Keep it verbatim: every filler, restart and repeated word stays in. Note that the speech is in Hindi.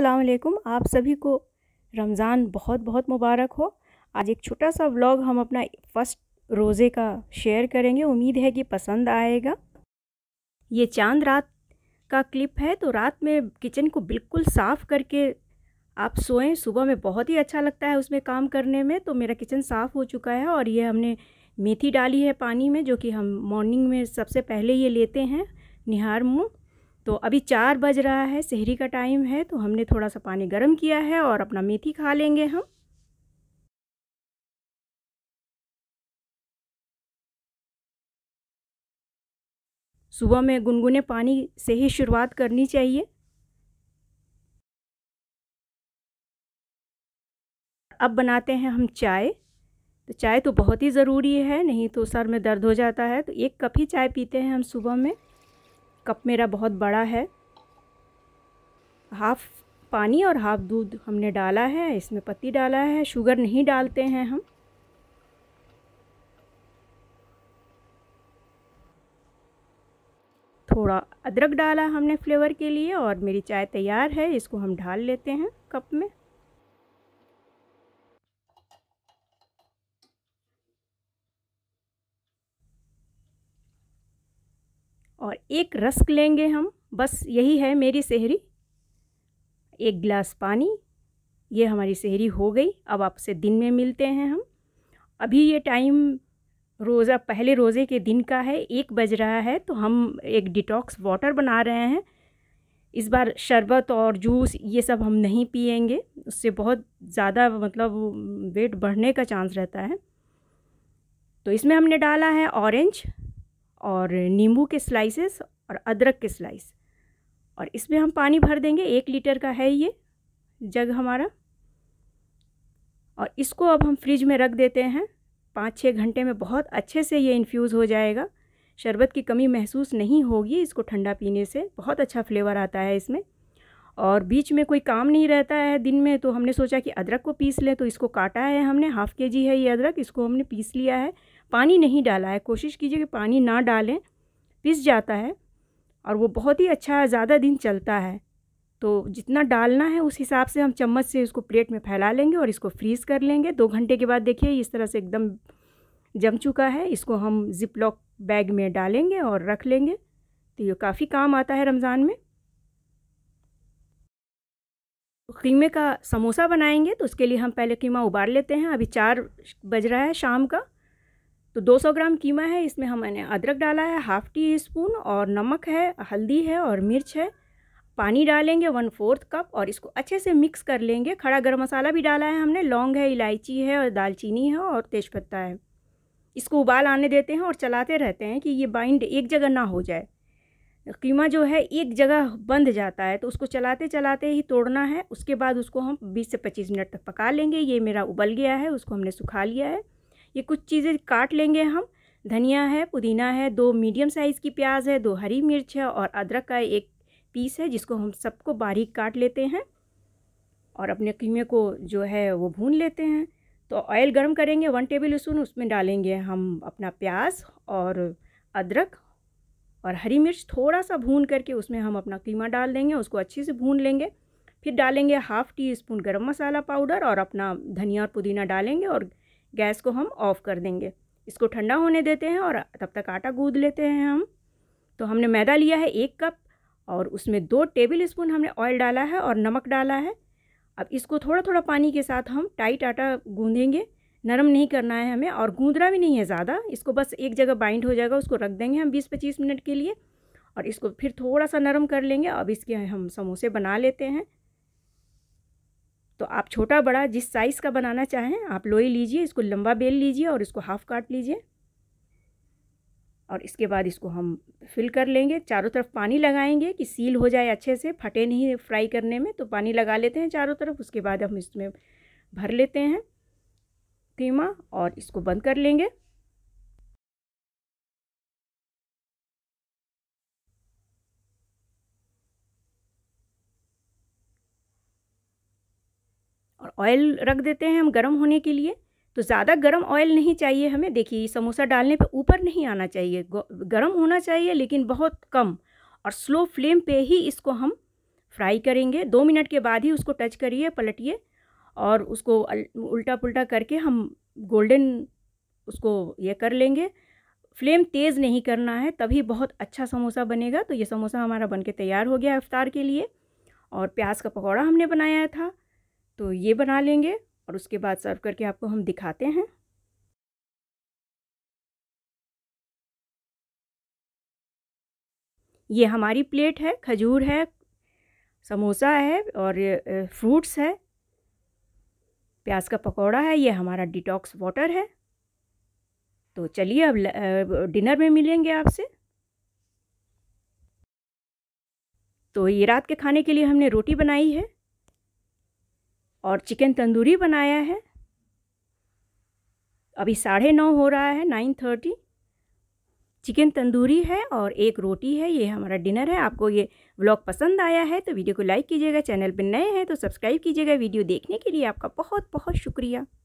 अस्सलाम वालेकुम, आप सभी को रमज़ान बहुत बहुत मुबारक हो। आज एक छोटा सा व्लॉग हम अपना फ़र्स्ट रोज़े का शेयर करेंगे, उम्मीद है कि पसंद आएगा। ये चांद रात का क्लिप है। तो रात में किचन को बिल्कुल साफ़ करके आप सोएं, सुबह में बहुत ही अच्छा लगता है उसमें काम करने में। तो मेरा किचन साफ़ हो चुका है और ये हमने मेथी डाली है पानी में, जो कि हम मॉर्निंग में सबसे पहले ये लेते हैं निहार मुँह। तो अभी चार बज रहा है, सहरी का टाइम है, तो हमने थोड़ा सा पानी गर्म किया है और अपना मेथी खा लेंगे हम। सुबह में गुनगुने पानी से ही शुरुआत करनी चाहिए। अब बनाते हैं हम चाय। तो चाय तो बहुत ही ज़रूरी है, नहीं तो सर में दर्द हो जाता है। तो एक कप ही चाय पीते हैं हम सुबह में। कप मेरा बहुत बड़ा है। हाफ़ पानी और हाफ़ दूध हमने डाला है, इसमें पत्ती डाला है, शुगर नहीं डालते हैं हम। थोड़ा अदरक डाला हमने फ्लेवर के लिए और मेरी चाय तैयार है। इसको हम ढाल लेते हैं कप में। और एक रस्क लेंगे हम, बस यही है मेरी सेहरी। एक गिलास पानी। ये हमारी सेहरी हो गई। अब आपसे दिन में मिलते हैं हम। अभी ये टाइम रोज़ा पहले रोज़े के दिन का है, एक बज रहा है। तो हम एक डिटॉक्स वाटर बना रहे हैं। इस बार शरबत और जूस ये सब हम नहीं पिएंगे, उससे बहुत ज़्यादा मतलब वेट बढ़ने का चांस रहता है। तो इसमें हमने डाला है ऑरेंज और नींबू के स्लाइसेस और अदरक के स्लाइस, और इसमें हम पानी भर देंगे। एक लीटर का है ये जग हमारा। और इसको अब हम फ्रिज में रख देते हैं। पाँच छः घंटे में बहुत अच्छे से ये इन्फ्यूज़ हो जाएगा, शरबत की कमी महसूस नहीं होगी। इसको ठंडा पीने से बहुत अच्छा फ्लेवर आता है इसमें। और बीच में कोई काम नहीं रहता है दिन में, तो हमने सोचा कि अदरक को पीस लें। तो इसको काटा है हमने, हाफ़ के जी है ये अदरक, इसको हमने पीस लिया है। पानी नहीं डाला है, कोशिश कीजिए कि पानी ना डालें, पिस जाता है और वो बहुत ही अच्छा ज़्यादा दिन चलता है। तो जितना डालना है उस हिसाब से हम चम्मच से इसको प्लेट में फैला लेंगे और इसको फ्रीज़ कर लेंगे। दो घंटे के बाद देखिए इस तरह से एकदम जम चुका है। इसको हम जिप लॉक बैग में डालेंगे और रख लेंगे। तो ये काफ़ी काम आता है रमज़ान में। कीमे का समोसा बनाएंगे, तो उसके लिए हम पहले कीमा उबाल लेते हैं। अभी चार बज रहा है शाम का। तो दो सौ ग्राम कीमा है, इसमें हमने अदरक डाला है, हाफ़ टी स्पून, और नमक है, हल्दी है और मिर्च है। पानी डालेंगे वन फोर्थ कप और इसको अच्छे से मिक्स कर लेंगे। खड़ा गरम मसाला भी डाला है हमने, लौंग है, इलायची है और दालचीनी है और तेज़पत्ता है। इसको उबाल आने देते हैं और चलाते रहते हैं कि ये बाइंड एक जगह ना हो जाए। कीमा जो है एक जगह बंध जाता है, तो उसको चलाते चलाते ही तोड़ना है। उसके बाद उसको हम बीस से पच्चीस मिनट तक पका लेंगे। ये मेरा उबल गया है, उसको हमने सुखा लिया है। ये कुछ चीज़ें काट लेंगे हम। धनिया है, पुदीना है, दो मीडियम साइज़ की प्याज है, दो हरी मिर्च है और अदरक का एक पीस है, जिसको हम सबको बारीक काट लेते हैं। और अपने कीमे को जो है वो भून लेते हैं। तो ऑयल गर्म करेंगे, वन टेबल स्पून, उसमें डालेंगे हम अपना प्याज और अदरक और हरी मिर्च। थोड़ा सा भून करके उसमें हम अपना कीमा डाल देंगे, उसको अच्छे से भून लेंगे। फिर डालेंगे हाफ़ टी स्पून गर्म मसाला पाउडर और अपना धनिया और पुदीना डालेंगे और गैस को हम ऑफ़ कर देंगे। इसको ठंडा होने देते हैं और तब तक आटा गूँद लेते हैं हम। तो हमने मैदा लिया है एक कप और उसमें दो टेबल स्पून हमने ऑयल डाला है और नमक डाला है। अब इसको थोड़ा थोड़ा पानी के साथ हम टाइट आटा गूँधेंगे, नरम नहीं करना है हमें और गूँधना भी नहीं है ज़्यादा। इसको बस एक जगह बाइंड हो जाएगा, उसको रख देंगे हम बीस पच्चीस मिनट के लिए और इसको फिर थोड़ा सा नरम कर लेंगे। अब इसके हम समोसे बना लेते हैं। तो आप छोटा बड़ा जिस साइज़ का बनाना चाहें आप लोई लीजिए, इसको लंबा बेल लीजिए और इसको हाफ़ काट लीजिए। और इसके बाद इसको हम फिल कर लेंगे। चारों तरफ पानी लगाएंगे कि सील हो जाए अच्छे से, फटे नहीं फ्राई करने में। तो पानी लगा लेते हैं चारों तरफ। उसके बाद हम इसमें भर लेते हैं कीमा और इसको बंद कर लेंगे। और ऑयल रख देते हैं हम गर्म होने के लिए। तो ज़्यादा गर्म ऑयल नहीं चाहिए हमें। देखिए समोसा डालने पे ऊपर नहीं आना चाहिए, गर्म होना चाहिए लेकिन बहुत कम। और स्लो फ्लेम पे ही इसको हम फ्राई करेंगे। दो मिनट के बाद ही उसको टच करिए, पलटिए और उसको उल्टा पुल्टा करके हम गोल्डन उसको ये कर लेंगे। फ्लेम तेज़ नहीं करना है, तभी बहुत अच्छा समोसा बनेगा। तो ये समोसा हमारा बनके तैयार हो गया इफ्तार के लिए। और प्याज का पकौड़ा हमने बनाया था, तो ये बना लेंगे और उसके बाद सर्व करके आपको हम दिखाते हैं। ये हमारी प्लेट है, खजूर है, समोसा है और फ्रूट्स है, प्याज का पकौड़ा है, ये हमारा डिटॉक्स वाटर है। तो चलिए अब डिनर में मिलेंगे आपसे। तो ये रात के खाने के लिए हमने रोटी बनाई है और चिकन तंदूरी बनाया है। अभी साढ़े नौ हो रहा है, नाइन थर्टी। चिकन तंदूरी है और एक रोटी है, ये हमारा डिनर है। आपको ये व्लॉग पसंद आया है तो वीडियो को लाइक कीजिएगा, चैनल पर नए हैं तो सब्सक्राइब कीजिएगा। वीडियो देखने के लिए आपका बहुत बहुत शुक्रिया।